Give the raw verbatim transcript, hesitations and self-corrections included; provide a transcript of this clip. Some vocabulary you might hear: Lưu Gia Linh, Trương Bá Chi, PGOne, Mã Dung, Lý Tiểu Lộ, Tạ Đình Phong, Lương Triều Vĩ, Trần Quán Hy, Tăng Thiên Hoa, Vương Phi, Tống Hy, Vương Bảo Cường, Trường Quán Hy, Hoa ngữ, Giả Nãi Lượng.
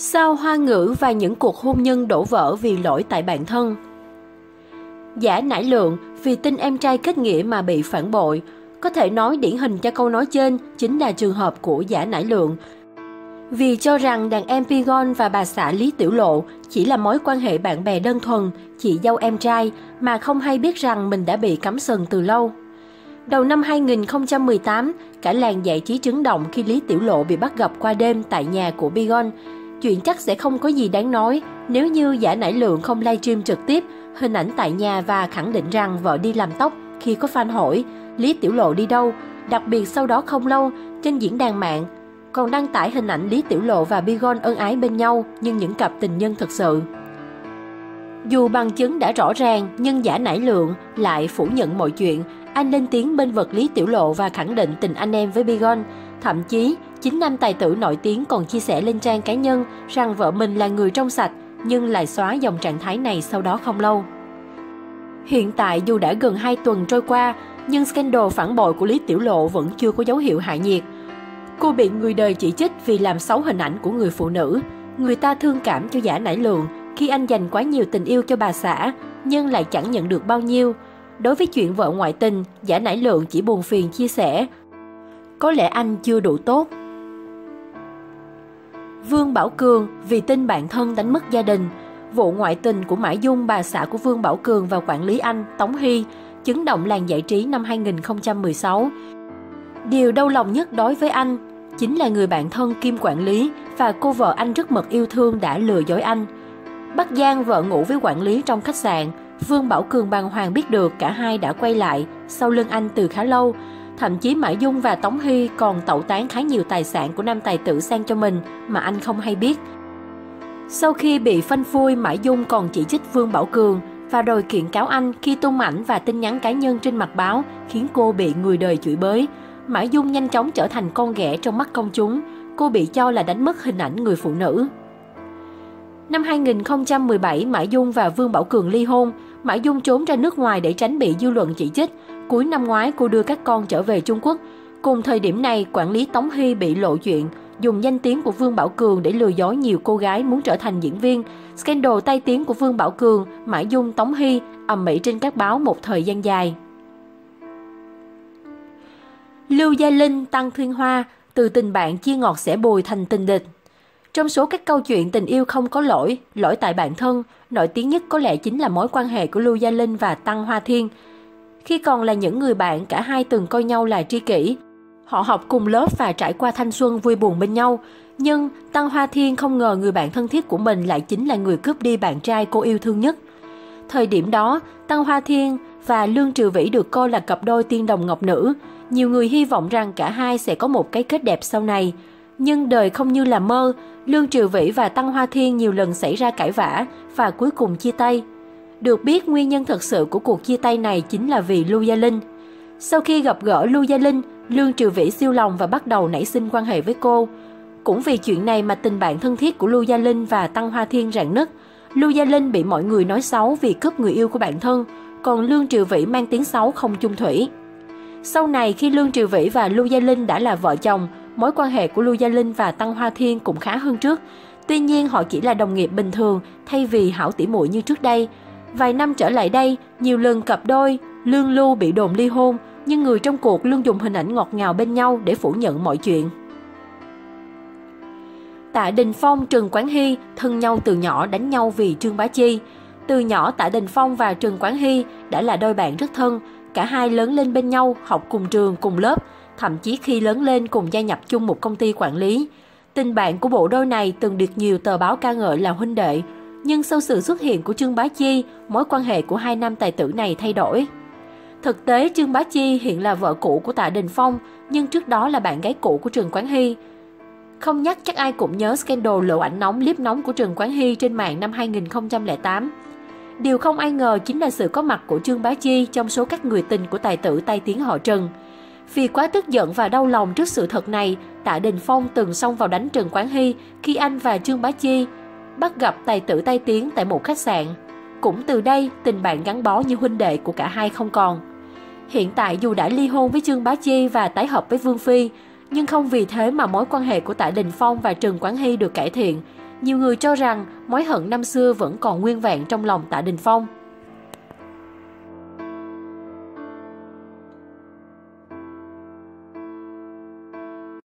Sao Hoa ngữ và những cuộc hôn nhân đổ vỡ vì lỗi tại bản thân. Giả Nãi Lượng vì tin em trai kết nghĩa mà bị phản bội. Có thể nói điển hình cho câu nói trên chính là trường hợp của Giả Nãi Lượng. Vì cho rằng đàn em PGOne và bà xã Lý Tiểu Lộ chỉ là mối quan hệ bạn bè đơn thuần, chị dâu em trai, mà không hay biết rằng mình đã bị cắm sừng từ lâu. Đầu năm hai nghìn không trăm mười tám, cả làng giải trí chấn động khi Lý Tiểu Lộ bị bắt gặp qua đêm tại nhà của PGOne. Chuyện chắc sẽ không có gì đáng nói nếu như Giả Nãi Lượng không livestream trực tiếp hình ảnh tại nhà và khẳng định rằng vợ đi làm tóc khi có fan hỏi Lý Tiểu Lộ đi đâu. Đặc biệt sau đó không lâu, trên diễn đàn mạng còn đăng tải hình ảnh Lý Tiểu Lộ và PGOne ân ái bên nhau nhưng những cặp tình nhân thật sự. Dù bằng chứng đã rõ ràng nhưng Giả Nãi Lượng lại phủ nhận mọi chuyện. Anh lên tiếng bên vực Lý Tiểu Lộ và khẳng định tình anh em với PGOne. Thậm chí, chính nam tài tử nổi tiếng còn chia sẻ lên trang cá nhân rằng vợ mình là người trong sạch nhưng lại xóa dòng trạng thái này sau đó không lâu. Hiện tại dù đã gần hai tuần trôi qua nhưng scandal phản bội của Lý Tiểu Lộ vẫn chưa có dấu hiệu hạ nhiệt. Cô bị người đời chỉ trích vì làm xấu hình ảnh của người phụ nữ. Người ta thương cảm cho Giả Nãi Lượng khi anh dành quá nhiều tình yêu cho bà xã nhưng lại chẳng nhận được bao nhiêu. Đối với chuyện vợ ngoại tình, Giả Nãi Lượng chỉ buồn phiền chia sẻ: có lẽ anh chưa đủ tốt. Vương Bảo Cường vì tin bạn thân đánh mất gia đình. Vụ ngoại tình của Mã Dung, bà xã của Vương Bảo Cường và quản lý anh Tống Hy, chấn động làng giải trí năm hai nghìn không trăm mười sáu. Điều đau lòng nhất đối với anh chính là người bạn thân kiêm quản lý và cô vợ anh rất mực yêu thương đã lừa dối anh. Bắc Giang, vợ ngủ với quản lý trong khách sạn. Vương Bảo Cường bàng hoàng biết được cả hai đã quay lại sau lưng anh từ khá lâu. Thậm chí Mã Dung và Tống Hy còn tẩu tán khá nhiều tài sản của nam tài tử sang cho mình mà anh không hay biết. Sau khi bị phanh phui, Mã Dung còn chỉ trích Vương Bảo Cường và đòi kiện cáo anh khi tung ảnh và tin nhắn cá nhân trên mặt báo khiến cô bị người đời chửi bới. Mã Dung nhanh chóng trở thành con ghẻ trong mắt công chúng. Cô bị cho là đánh mất hình ảnh người phụ nữ. Năm hai nghìn không trăm mười bảy, Mã Dung và Vương Bảo Cường ly hôn. Mã Dung trốn ra nước ngoài để tránh bị dư luận chỉ trích. Cuối năm ngoái, cô đưa các con trở về Trung Quốc. Cùng thời điểm này, quản lý Tống Hy bị lộ chuyện, dùng danh tiếng của Vương Bảo Cường để lừa dối nhiều cô gái muốn trở thành diễn viên. Scandal tai tiếng của Vương Bảo Cường, Mã Dung, Tống Hy ầm ĩ trên các báo một thời gian dài. Lưu Gia Linh, Tăng Thiên Hoa, từ tình bạn chia ngọt sẻ bùi thành tình địch. Trong số các câu chuyện tình yêu không có lỗi, lỗi tại bản thân, nổi tiếng nhất có lẽ chính là mối quan hệ của Lưu Gia Linh và Tăng Hoa Thiên. Khi còn là những người bạn, cả hai từng coi nhau là tri kỷ. Họ học cùng lớp và trải qua thanh xuân vui buồn bên nhau. Nhưng Tăng Hoa Thiên không ngờ người bạn thân thiết của mình lại chính là người cướp đi bạn trai cô yêu thương nhất. Thời điểm đó, Tăng Hoa Thiên và Lương Triều Vĩ được coi là cặp đôi tiên đồng ngọc nữ. Nhiều người hy vọng rằng cả hai sẽ có một cái kết đẹp sau này. Nhưng đời không như là mơ, Lương Triều Vĩ và Tăng Hoa Thiên nhiều lần xảy ra cãi vã và cuối cùng chia tay. Được biết, nguyên nhân thật sự của cuộc chia tay này chính là vì Lưu Gia Linh. Sau khi gặp gỡ Lưu Gia Linh, Lương Triều Vĩ siêu lòng và bắt đầu nảy sinh quan hệ với cô. Cũng vì chuyện này mà tình bạn thân thiết của Lưu Gia Linh và Tăng Hoa Thiên rạn nứt. Lưu Gia Linh bị mọi người nói xấu vì cướp người yêu của bản thân, còn Lương Triều Vĩ mang tiếng xấu không chung thủy. Sau này, khi Lương Triều Vĩ và Lưu Gia Linh đã là vợ chồng, mối quan hệ của Lưu Gia Linh và Tăng Hoa Thiên cũng khá hơn trước. Tuy nhiên, họ chỉ là đồng nghiệp bình thường thay vì hảo tỉ muội như trước đây. Vài năm trở lại đây, nhiều lần cặp đôi Lương Lưu bị đồn ly hôn, nhưng người trong cuộc luôn dùng hình ảnh ngọt ngào bên nhau để phủ nhận mọi chuyện. Tạ Đình Phong, Trần Quán Hy thân nhau từ nhỏ, đánh nhau vì Trương Bá Chi. Từ nhỏ, Tạ Đình Phong và Trần Quán Hy đã là đôi bạn rất thân. Cả hai lớn lên bên nhau, học cùng trường, cùng lớp, thậm chí khi lớn lên cùng gia nhập chung một công ty quản lý. Tình bạn của bộ đôi này từng được nhiều tờ báo ca ngợi là huynh đệ. Nhưng sau sự xuất hiện của Trương Bá Chi, mối quan hệ của hai nam tài tử này thay đổi. Thực tế, Trương Bá Chi hiện là vợ cũ của Tạ Đình Phong, nhưng trước đó là bạn gái cũ của Trường Quán Hy. Không nhắc chắc ai cũng nhớ scandal lộ ảnh nóng, clip nóng của Trần Quán Hy trên mạng năm hai nghìn không trăm lẻ tám. Điều không ai ngờ chính là sự có mặt của Trương Bá Chi trong số các người tình của tài tử tai tiếng họ Trần. Vì quá tức giận và đau lòng trước sự thật này, Tạ Đình Phong từng xông vào đánh Trần Quán Hy khi anh và Trương Bá Chi bắt gặp tài tử tai tiếng tại một khách sạn. Cũng từ đây, tình bạn gắn bó như huynh đệ của cả hai không còn. Hiện tại dù đã ly hôn với Trương Bá Chi và tái hợp với Vương Phi, nhưng không vì thế mà mối quan hệ của Tạ Đình Phong và Trần Quán Hy được cải thiện. Nhiều người cho rằng mối hận năm xưa vẫn còn nguyên vẹn trong lòng Tạ Đình Phong.